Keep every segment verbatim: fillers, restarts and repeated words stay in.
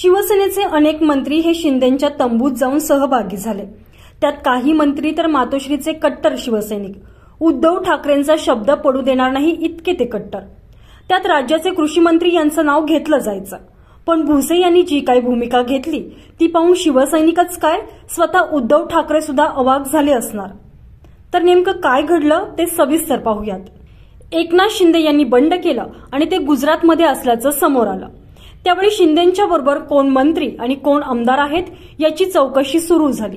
शिवसेनेचे अनेक मंत्री हे शिंदेंच्या तंबूत जाऊन सहभागी झाले. त्यात काही मंत्री तर मातोश्रीचे कट्टर शिवसैनिक. उद्धव ठाकरेंचा शब्द पडू देणार नाही इतके ते कट्टर. त्यात राज्याचे कृषी मंत्री यांचं नाव घेतलं जायचं, पण भुसे यांनी जी काही भूमिका घेतली ती पाहून शिवसैनिकच काय, स्वतः उद्धव ठाकरे सुद्धा अवाक झाले असणार. तर नेमकं काय घडलं ते सविस्तर पाहूयात. एकनाथ शिंदे यांनी बंड केलं आणि ते गुजरातमध्ये असल्याचं समोर आलं. त्यावेळी शिंदेंच्या बरोबर कोण मंत्री आणि कोण आमदार आहेत याची चौकशी सुरू झाली.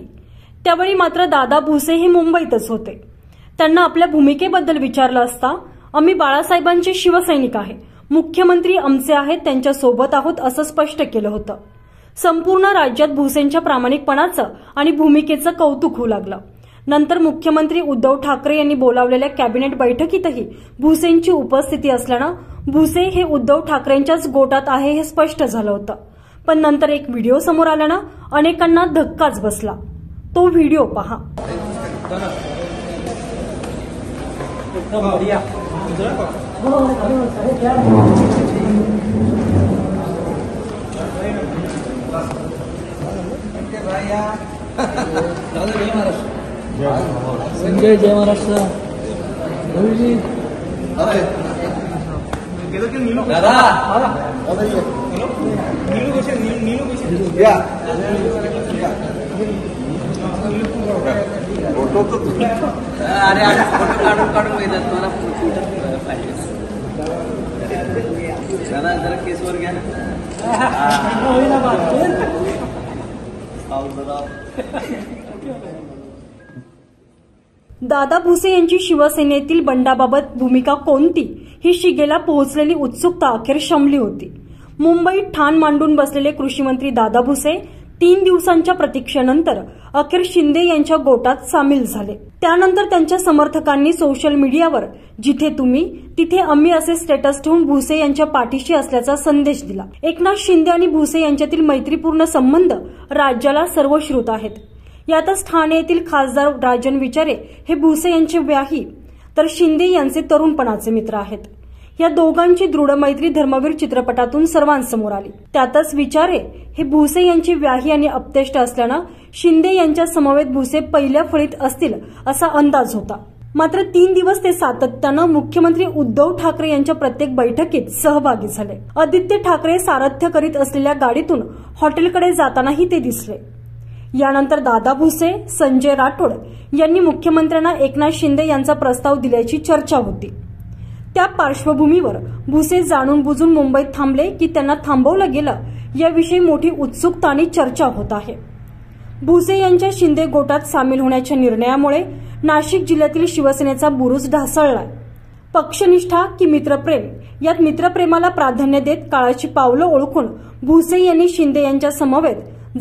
त्यावेळी मात्र दादा भुसे हे मुंबईतच होते. त्यांना आपल्या भूमिकेबद्दल विचारलं असता आम्ही बाळासाहेबांचे शिवसैनिक आहे, मुख्यमंत्री आमचे आहेत, त्यांच्या सोबत आहोत असं स्पष्ट केलं होतं. संपूर्ण राज्यात भुसेंच्या प्रामाणिकपणाचं आणि भूमिकेचं कौतुक होऊ लागलं. नंतर मुख्यमंत्री उद्धव ठाकरे यांनी बोलावलेल्या कॅबिनेट बैठकीतही भुसेंची उपस्थिती असल्यानं भुसे हे उद्धव ठाकरेंच्याच गोटात आहे हे स्पष्ट झालं होतं. पण नंतर एक व्हिडिओ समोर आल्यानं अनेकांना धक्काच बसला. तो व्हिडिओ पहा. संजय जय महाराष्ट्र. दादा फोटो तो अरे अरे फोटो काढून काढून घेतात मला फोटो पाहिजे. जरा जरा केसवर घ्या ना. दादा भुसे यांची शिवसेनेतील बंडाबाबत भूमिका कोणती ही शिगेला पोहोचलेली उत्सुकता अखेर शमली होती. मुंबईत ठाण मांडून बसलेले कृषीमंत्री दादा भुसे तीन दिवसांच्या प्रतीक्षेनंतर अखेर शिंदे यांच्या गोटात सामील झाले. त्यानंतर त्यांच्या समर्थकांनी सोशल मीडियावर जिथे तुम्ही तिथे आम्ही असे स्टेटस ठेवून भुसे यांच्या पाठीशी असल्याचा संदेश दिला. एकनाथ शिंदे आणि भुसे यांच्यातील मैत्रीपूर्ण संबंध राज्याला सर्वश्रुत आहेत. यातच ठाणे येथील खासदार राजन विचारे हे भुसे यांचे व्याही तर शिंदे यांचे तरुणपणाचे मित्र आहेत. या दोघांची दृढ मैत्री धर्मवीर चित्रपटातून सर्वांसमोर आली. त्यातच विचारे हे भुसे यांचे व्याही आणि आप्तेष्ट असल्यानं शिंदे यांच्या समवेत भुसे पहिल्या फळीत असतील असा अंदाज होता. मात्र तीन दिवस ते सातत्यानं मुख्यमंत्री उद्धव ठाकरे यांच्या प्रत्येक बैठकीत सहभागी झाले. आदित्य ठाकरे सारथ्य करीत असलेल्या गाडीतून हॉटेलकडे जातानाही ते दिसले. यानंतर दादा भुसे, संजय राठोड यांनी मुख्यमंत्र्यांना एकनाथ शिंदे यांचा प्रस्ताव दिल्याची चर्चा होती. त्या पार्श्वभूमीवर भुसे जाणून बुजून मुंबईत थांबले की त्यांना थांबवलं गेलं याविषयी मोठी उत्सुकता आणि चर्चा होत आहे. भुसे यांच्या शिंदे गोटात सामील होण्याच्या निर्णयामुळे नाशिक जिल्ह्यातील शिवसेनेचा बुरुज ढासळलाय. पक्षनिष्ठा की मित्रप्रेम यात मित्रप्रेमाला प्राधान्य देत काळाची पावलं ओळखून भुसे यांनी शिंदे यांच्या समवेत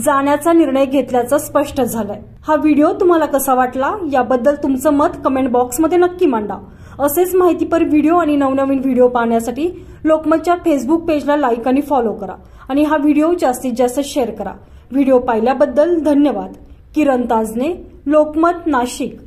जाण्याचा निर्णय घेतल्याचं स्पष्ट झालंय. हा व्हिडिओ तुम्हाला कसा वाटला याबद्दल तुमचं मत कमेंट बॉक्समध्ये नक्की मांडा. असेच माहितीपर व्हिडिओ आणि नवनवीन व्हिडिओ पाहण्यासाठी लोकमतच्या फेसबुक पेजला लाईक आणि फॉलो करा आणि हा व्हिडिओ जास्तीत जास्त शेअर करा. व्हिडिओ पाहिल्याबद्दल धन्यवाद. किरण ताजने, लोकमत, नाशिक.